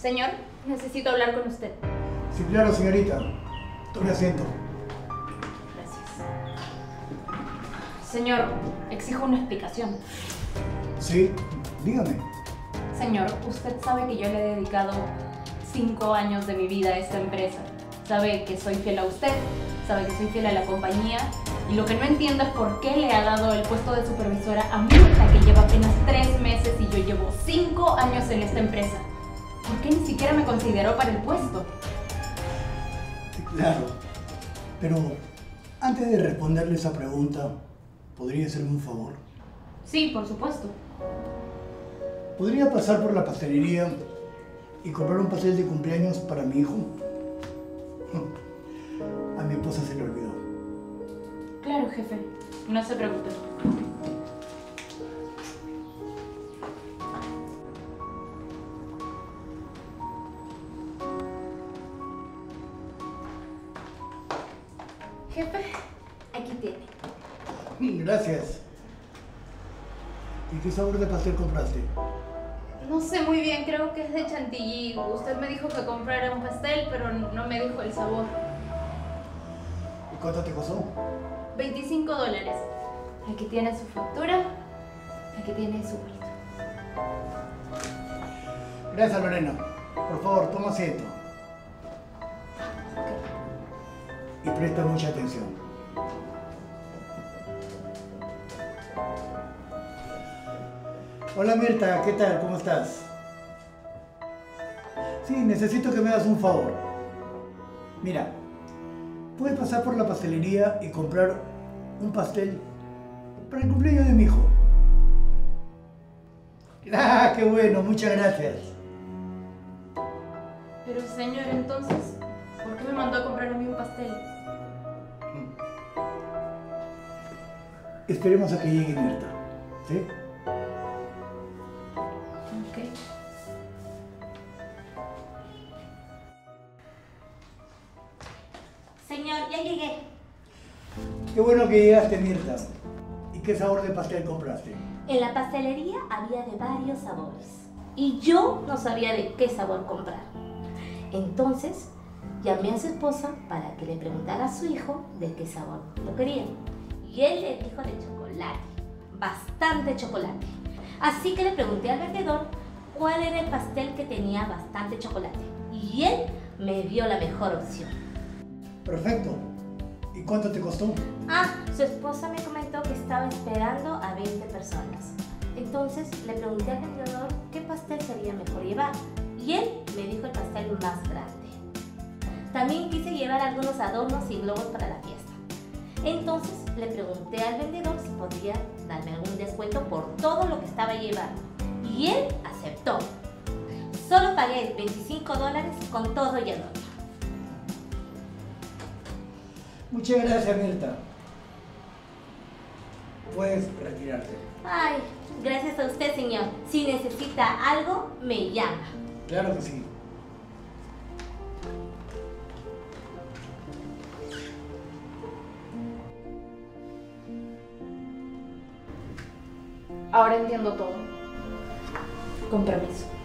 Señor, necesito hablar con usted. Sí, claro, señorita. Tome asiento. Gracias. Señor, exijo una explicación. Sí, dígame. Señor, usted sabe que yo le he dedicado 5 años de mi vida a esta empresa. Sabe que soy fiel a usted, sabe que soy fiel a la compañía. Y lo que no entiendo es por qué le ha dado el puesto de supervisora a Mirta, que lleva apenas 3 meses y yo llevo 5 años en esta empresa. ¿Por qué ni siquiera me consideró para el puesto? Claro, pero antes de responderle esa pregunta, ¿podría hacerme un favor? Sí, por supuesto. ¿Podría pasar por la pastelería y comprar un pastel de cumpleaños para mi hijo? A mi esposa se le olvidó. Claro, jefe. No se preocupe. Jefe, aquí tiene. Gracias. ¿Y qué sabor de pastel compraste? No sé muy bien, creo que es de chantilly. Usted me dijo que comprara un pastel, pero no me dijo el sabor. ¿Y cuánto te costó? $25. Aquí tiene su factura, aquí tiene su bolito. Gracias, Lorena. Por favor, toma asiento. Okay. Y presta mucha atención. Hola Mirta, ¿qué tal? ¿Cómo estás? Sí, necesito que me hagas un favor. Mira, puedes pasar por la pastelería y comprar un pastel para el cumpleaños de mi hijo. ¡Ah, qué bueno! Muchas gracias. Pero señor, entonces, ¿por qué me mandó a comprar a mí un pastel? Esperemos a que llegue Mirta, ¿sí? Señor, ya llegué. Qué bueno que llegaste, Mirta. ¿Y qué sabor de pastel compraste? En la pastelería había de varios sabores. Y yo no sabía de qué sabor comprar. Entonces, llamé a su esposa para que le preguntara a su hijo de qué sabor lo quería. Y él le dijo de chocolate. Bastante chocolate. Así que le pregunté al vendedor cuál era el pastel que tenía bastante chocolate. Y él me dio la mejor opción. Perfecto. ¿Y cuánto te costó? Ah, su esposa me comentó que estaba esperando a 20 personas. Entonces le pregunté al vendedor qué pastel sería mejor llevar. Y él me dijo el pastel más grande. También quise llevar algunos adornos y globos para la fiesta. Entonces le pregunté al vendedor si podría darme algún descuento por todo lo que estaba llevando. Y él aceptó. Solo pagué $25 con todo y adorno. Muchas gracias, Melta. Puedes retirarte. Ay, gracias a usted, señor. Si necesita algo, me llama. Claro que sí. Ahora entiendo todo. Con permiso.